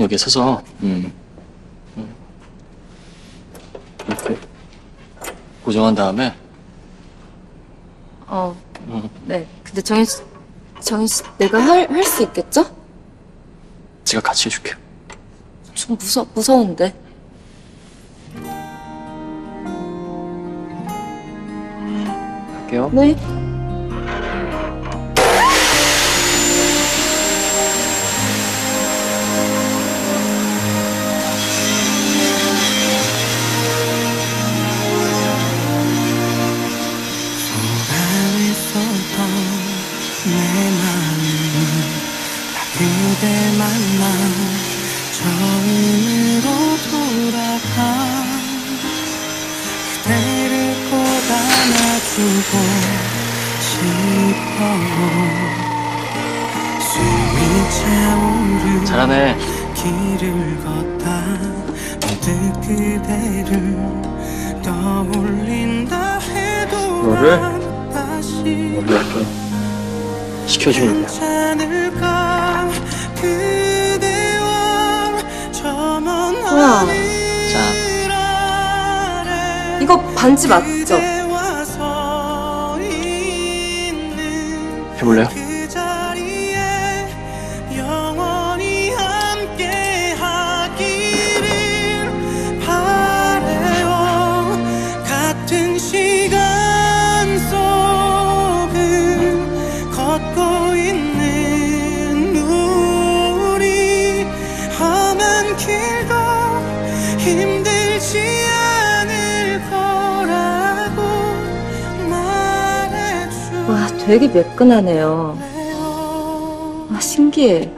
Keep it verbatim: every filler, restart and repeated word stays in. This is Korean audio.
여기에 서서 음. 이렇게 고정한 다음에 어, 음. 네. 근데 정인 씨, 정인 씨 내가 할, 할 수 있겠죠? 제가 같이 해줄게요. 좀 무서, 무서운데. 할게요. 네. 잘하네. 길을 걷다 문득 그대를 떠올린다 해도 너를 이렇게 시켜주는 거야. 우와. 자, 이거 반지 맞죠? 해볼래요? 되게 매끈하네요. 아, 신기해.